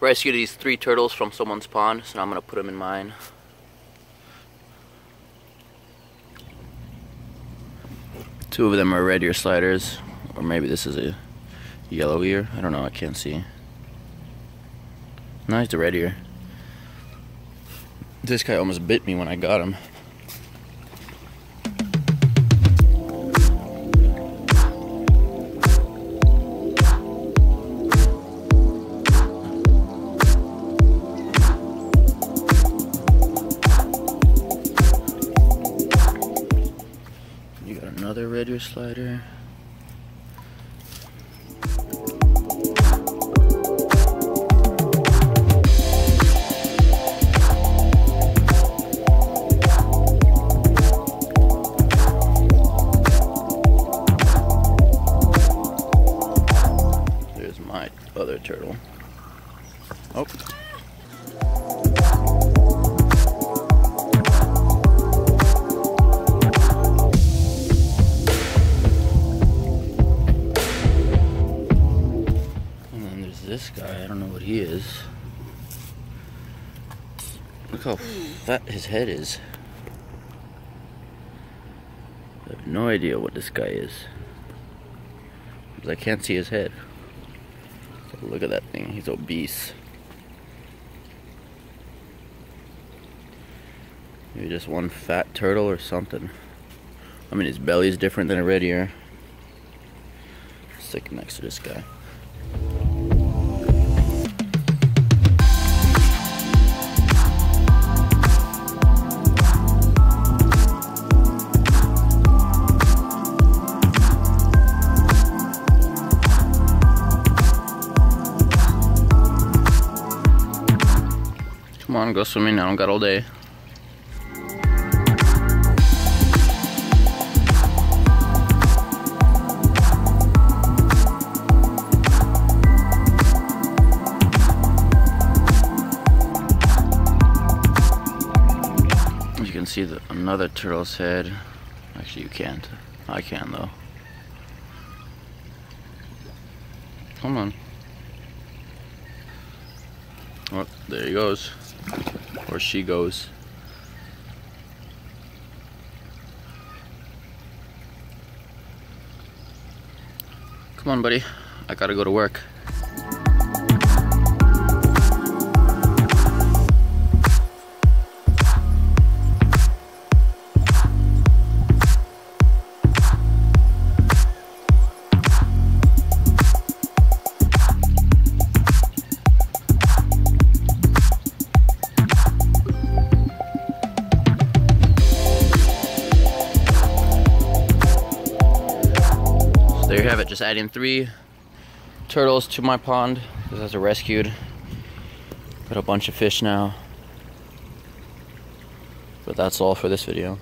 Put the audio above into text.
rescued these three turtles from someone's pond, so now I'm gonna put them in mine. Two of them are red ear sliders, or maybe this is a yellow ear. I don't know, I can't see. No, he's the red ear. This guy almost bit me when I got him. Another red ear slider. There's my other turtle. Oh. This guy, I don't know what he is. Look how fat his head is. I have no idea what this guy is, because I can't see his head. So look at that thing, he's obese. Maybe just one fat turtle or something. I mean, his belly is different than a red ear. Stick next to this guy. Come on, go swimming now, I got all day. As you can see, another turtle's head. Actually, you can't. I can, though. Come on. Oh, there he goes. Or she goes. Come on, buddy. I gotta go to work. There you have it, just adding three turtles to my pond. Those guys are rescued. Got a bunch of fish now. But that's all for this video.